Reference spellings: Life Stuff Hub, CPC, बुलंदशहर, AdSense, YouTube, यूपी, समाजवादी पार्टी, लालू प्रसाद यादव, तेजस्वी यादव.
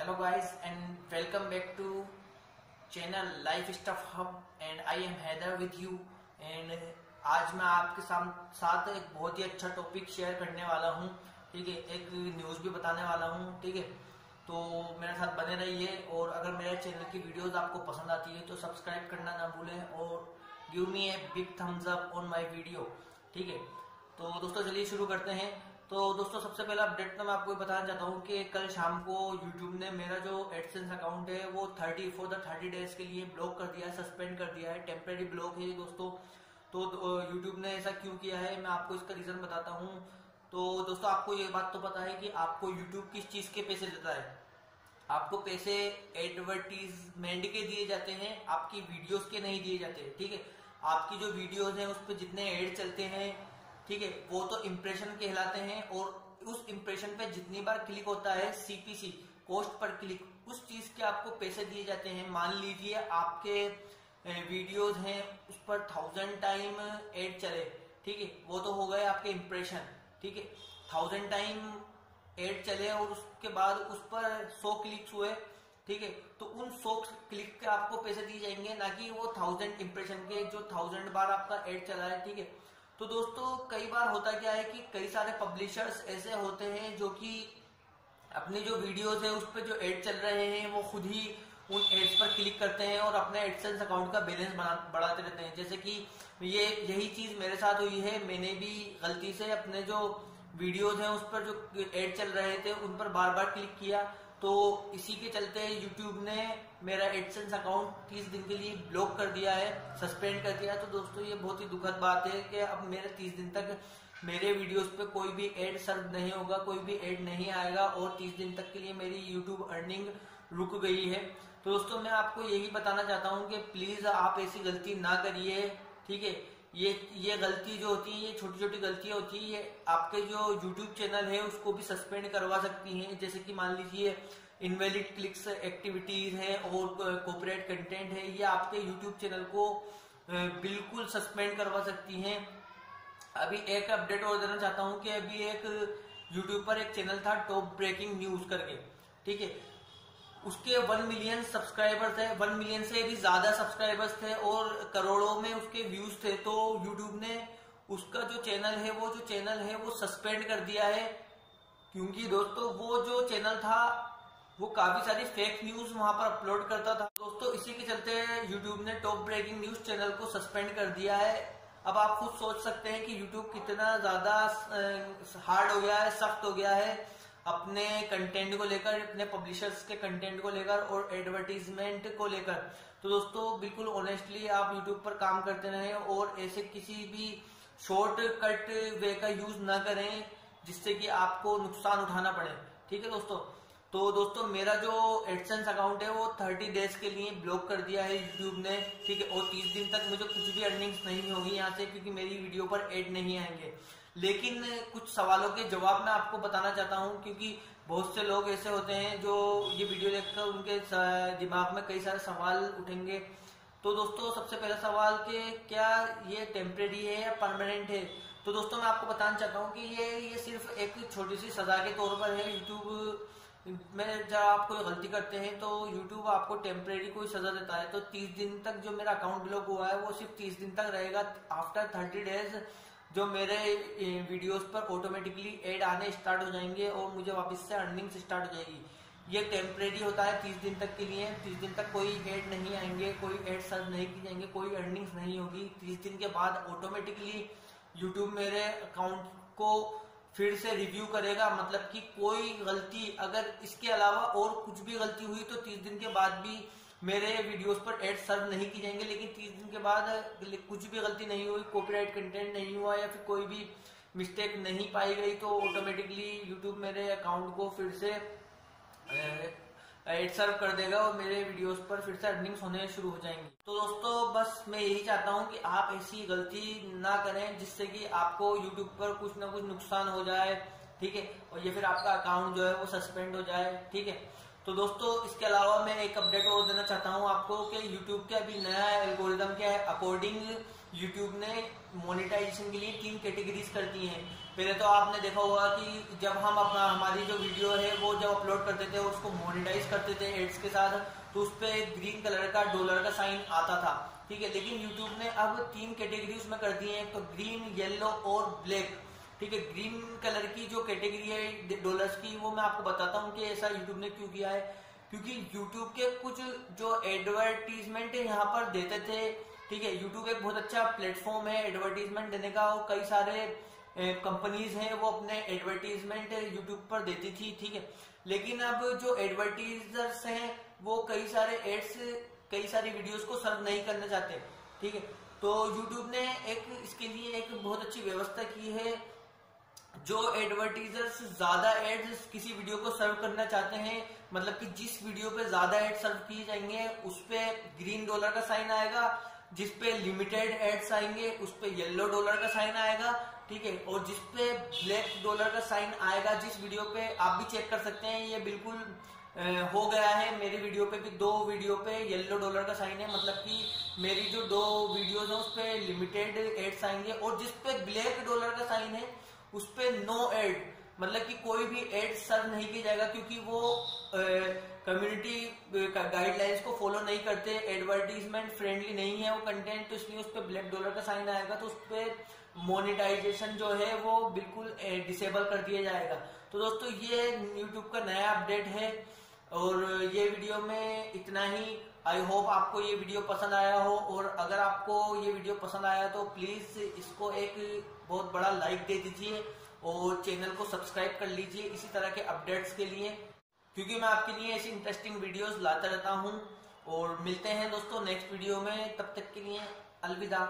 Hello guys and welcome back to channel Life Stuff Hub and I am Heather with you and आज मैं आपके साथ एक बहुत ही अच्छा टॉपिक शेयर करने वाला हूँ, ठीक है। एक न्यूज़ भी बताने वाला हूँ, ठीक है। तो मेरे साथ बने रहिए और अगर मेरे चैनल की वीडियोस आपको पसंद आती है तो सब्सक्राइब करना ना भूलें और give me a big thumbs up on my video, ठीक है। तो दोस्तों चलिए शुरू करते हैं। तो दोस्तों सबसे पहला अपडेट में मैं आपको बताना चाहता हूँ कि कल शाम को YouTube ने मेरा जो AdSense अकाउंट है वो 30 डेज के लिए ब्लॉक कर दिया है, सस्पेंड कर दिया है। टेम्परेरी ब्लॉक है दोस्तों। तो YouTube ने ऐसा क्यों किया है, मैं आपको इसका रीज़न बताता हूँ। तो दोस्तों आपको ये बात तो पता है कि आपको YouTube किस चीज़ के पैसे देता है। आपको पैसे एडवर्टीजमेंट के दिए जाते हैं, आपकी वीडियोस के नहीं दिए जाते, ठीक है। आपकी जो वीडियोस हैं उस पर जितने ऐड चलते हैं, ठीक है, वो तो इम्प्रेशन कहलाते हैं और उस इम्प्रेशन पे जितनी बार क्लिक होता है CPC कॉस्ट पर क्लिक, उस चीज के आपको पैसे दिए जाते हैं। मान लीजिए आपके वीडियोस हैं उस पर 1000 टाइम एड चले, ठीक है, वो तो हो गए आपके इम्प्रेशन, ठीक है। 1000 टाइम एड चले और उसके बाद उस पर 100 क्लिक्स हुए, ठीक है, तो उन 100 क्लिक के आपको पैसे दिए जाएंगे, ना कि वो 1000 इम्प्रेशन के जो 1000 बार आपका एड चला है, ठीक है। तो दोस्तों कई बार होता क्या है कि कई सारे पब्लिशर्स ऐसे होते हैं जो कि अपने जो वीडियोस है उस पर जो एड चल रहे हैं वो खुद ही उन एड्स पर क्लिक करते हैं और अपने AdSense अकाउंट का बैलेंस बढ़ाते रहते हैं। जैसे कि यही चीज मेरे साथ हुई है। मैंने भी गलती से अपने जो वीडियोस हैं उस पर जो एड चल रहे थे उन पर बार बार क्लिक किया, तो इसी के चलते YouTube ने मेरा AdSense अकाउंट 30 दिन के लिए ब्लॉक कर दिया है, सस्पेंड कर दिया। तो दोस्तों ये बहुत ही दुखद बात है कि अब मेरे 30 दिन तक मेरे वीडियोस पे कोई भी एड सर्व नहीं होगा, कोई भी एड नहीं आएगा और 30 दिन तक के लिए मेरी YouTube अर्निंग रुक गई है। तो दोस्तों मैं आपको यही बताना चाहता हूँ कि प्लीज आप ऐसी गलती ना करिए, ठीक है। ये गलती जो होती है, ये छोटी छोटी गलतियां होती है, ये आपके जो YouTube चैनल है उसको भी सस्पेंड करवा सकती हैं। जैसे कि मान लीजिए इनवैलिड क्लिक्स एक्टिविटीज है और कॉपीराइट कंटेंट है, ये आपके YouTube चैनल को बिल्कुल सस्पेंड करवा सकती हैं। अभी एक अपडेट और देना चाहता हूँ कि अभी एक YouTube पर एक चैनल था टॉप ब्रेकिंग न्यूज करके, ठीक है, उसके 1 मिलियन सब्सक्राइबर्स थे, 1 मिलियन से भी ज्यादा सब्सक्राइबर्स थे और करोड़ों में उसके व्यूज थे। तो YouTube ने उसका जो चैनल है वो सस्पेंड कर दिया है, क्योंकि दोस्तों वो जो चैनल था वो काफी सारी फेक न्यूज वहां पर अपलोड करता था। दोस्तों इसी के चलते YouTube ने टॉप ब्रेकिंग न्यूज चैनल को सस्पेंड कर दिया है। अब आप खुद सोच सकते हैं कि YouTube कितना ज्यादा हार्ड हो गया है, सख्त हो गया है अपने कंटेंट को लेकर, अपने पब्लिशर्स के कंटेंट को लेकर और एडवर्टीजमेंट को लेकर। तो दोस्तों बिल्कुल ऑनेस्टली आप YouTube पर काम करते रहें और ऐसे किसी भी शॉर्टकट वे का यूज ना करें जिससे कि आपको नुकसान उठाना पड़े, ठीक है दोस्तों। तो दोस्तों मेरा जो AdSense अकाउंट है वो 30 डेज के लिए ब्लॉक कर दिया है YouTube ने, ठीक है, और 30 दिन तक मुझे कुछ भी अर्निंग्स नहीं होगी यहाँ से, क्योंकि मेरी वीडियो पर ऐड नहीं आएंगे। लेकिन कुछ सवालों के जवाब मैं आपको बताना चाहता हूँ, क्योंकि बहुत से लोग ऐसे होते हैं जो ये वीडियो देखकर उनके दिमाग में कई सारे सवाल उठेंगे। तो दोस्तों सबसे पहला सवाल कि क्या ये टेम्परेरी है या परमानेंट है। तो दोस्तों मैं आपको बताना चाहता हूँ कि ये सिर्फ एक छोटी सी सजा के तौर पर है। YouTube में जब आप कोई गलती करते हैं तो YouTube आपको टेम्परेरी कोई सजा देता है। तो 30 दिन तक जो मेरा अकाउंट ब्लॉक हुआ है वो सिर्फ 30 दिन तक रहेगा। आफ्टर 30 डेज जो मेरे वीडियोस पर ऑटोमेटिकली एड आने स्टार्ट हो जाएंगे और मुझे वापस से अर्निंग्स स्टार्ट हो जाएगी। ये टेम्परेरी होता है 30 दिन तक के लिए। 30 दिन तक कोई एड नहीं आएंगे, कोई एड सर्व नहीं की जाएंगे, कोई अर्निंग्स नहीं होगी। 30 दिन के बाद ऑटोमेटिकली YouTube मेरे अकाउंट को फिर से रिव्यू करेगा, मतलब कि कोई गलती अगर इसके अलावा और कुछ भी गलती हुई तो 30 दिन के बाद भी मेरे वीडियोस पर एड सर्व नहीं की जाएंगे। लेकिन 30 दिन के बाद कुछ भी गलती नहीं हुई, कॉपीराइट कंटेंट नहीं हुआ या फिर कोई भी मिस्टेक नहीं पाई गई, तो ऑटोमेटिकली YouTube मेरे अकाउंट को फिर से एड सर्व कर देगा और मेरे वीडियोस पर फिर से अर्निंग्स होने शुरू हो जाएंगी। तो दोस्तों बस मैं यही चाहता हूँ कि आप ऐसी गलती ना करें जिससे कि आपको YouTube पर कुछ ना कुछ नुकसान हो जाए, ठीक है, और ये फिर आपका अकाउंट जो है वो सस्पेंड हो जाए, ठीक है। तो दोस्तों इसके अलावा मैं एक अपडेट और देना चाहता हूं आपको कि YouTube के अभी नया एल्गोरिदम के अकॉर्डिंग YouTube ने मोनेटाइजेशन के लिए 3 कैटेगरीज कर दी हैं। पहले तो आपने देखा होगा कि जब हम हमारी जो वीडियो है वो जब अपलोड करते थे उसको मोनेटाइज करते थे एड्स के साथ, तो उस पर ग्रीन कलर का डॉलर का साइन आता था, ठीक है। लेकिन यूट्यूब ने अब 3 कैटेगरी उसमें कर दी है, तो ग्रीन, येलो और ब्लैक, ठीक है। ग्रीन कलर की जो कैटेगरी है डॉलर्स की वो मैं आपको बताता हूँ कि ऐसा यूट्यूब ने क्यों किया है, क्योंकि यूट्यूब के कुछ जो एडवर्टीजमेंट यहाँ पर देते थे, ठीक है। यूट्यूब एक बहुत अच्छा प्लेटफॉर्म है एडवर्टीजमेंट देने का, और कई सारे कंपनीज हैं वो अपने एडवर्टीजमेंट यूट्यूब पर देती थी, ठीक है। लेकिन अब जो एडवर्टीजर्स हैं वो कई सारे एड्स, कई सारी वीडियोज को सर्व नहीं करना चाहते, ठीक है। तो यूट्यूब ने एक इसके लिए एक बहुत अच्छी व्यवस्था की है। जो एडवर्टीजर्स ज्यादा एड्स किसी वीडियो को सर्व करना चाहते हैं, मतलब कि जिस वीडियो पे ज्यादा एड सर्व किए जाएंगे उस पे ग्रीन डॉलर का साइन आएगा, जिस पे लिमिटेड एड्स आएंगे उस पे येलो डॉलर का साइन आएगा, ठीक है। और जिस पे ब्लैक डॉलर का साइन आएगा, जिस वीडियो पे आप भी चेक कर सकते हैं, ये बिल्कुल हो गया है। मेरी वीडियो पे भी 2 वीडियो पे येलो डॉलर का साइन है, मतलब कि मेरी जो 2 वीडियोज है उस पे लिमिटेड एड्स आएंगे, और जिस पे ब्लैक डॉलर का साइन है उस पे नो एड, मतलब कि कोई भी एड सर्व नहीं किया जाएगा, क्योंकि वो कम्युनिटी गाइडलाइंस को फॉलो नहीं करते, एडवर्टीजमेंट फ्रेंडली नहीं है वो कंटेंट, तो इसलिए उस पे ब्लैक डॉलर का साइन आएगा। तो उस पे मोनेटाइजेशन जो है वो बिल्कुल डिसेबल कर दिया जाएगा। तो दोस्तों ये यूट्यूब का नया अपडेट है, और ये वीडियो में इतना ही। आई होप आपको ये वीडियो पसंद आया हो, और अगर आपको ये वीडियो पसंद आया तो प्लीज इसको एक बहुत बड़ा लाइक दे दीजिए, और चैनल को सब्सक्राइब कर लीजिए इसी तरह के अपडेट्स के लिए, क्योंकि मैं आपके लिए ऐसी इंटरेस्टिंग वीडियोस लाता रहता हूँ। और मिलते हैं दोस्तों नेक्स्ट वीडियो में, तब तक के लिए अलविदा।